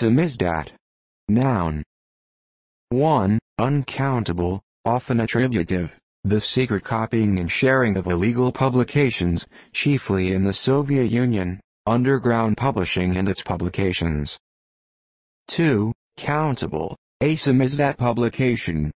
Samizdat. Noun. 1. Uncountable, often attributive, the secret copying and sharing of illegal publications, chiefly in the Soviet Union, underground publishing and its publications. 2. Countable, a samizdat publication,